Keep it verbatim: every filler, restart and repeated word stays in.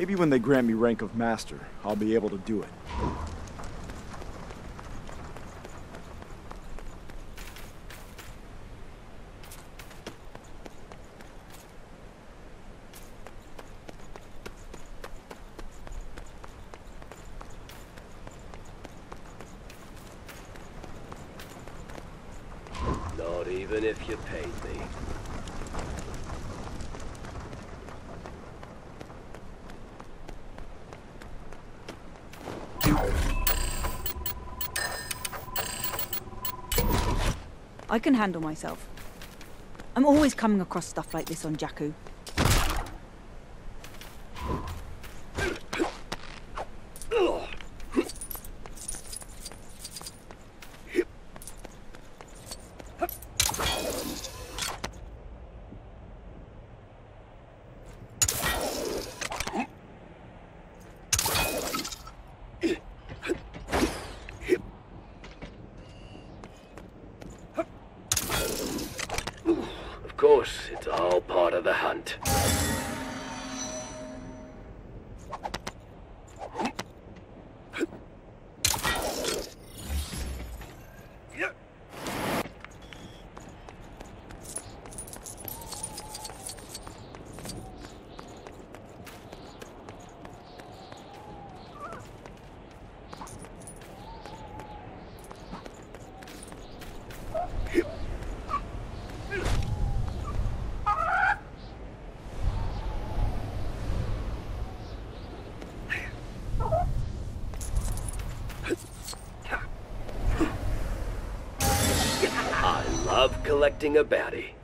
Maybe when they grant me rank of master, I'll be able to do it. Not even if you paid me. I can handle myself. I'm always coming across stuff like this on Jakku. Of course, it's all part of the hunt. Collecting a bounty.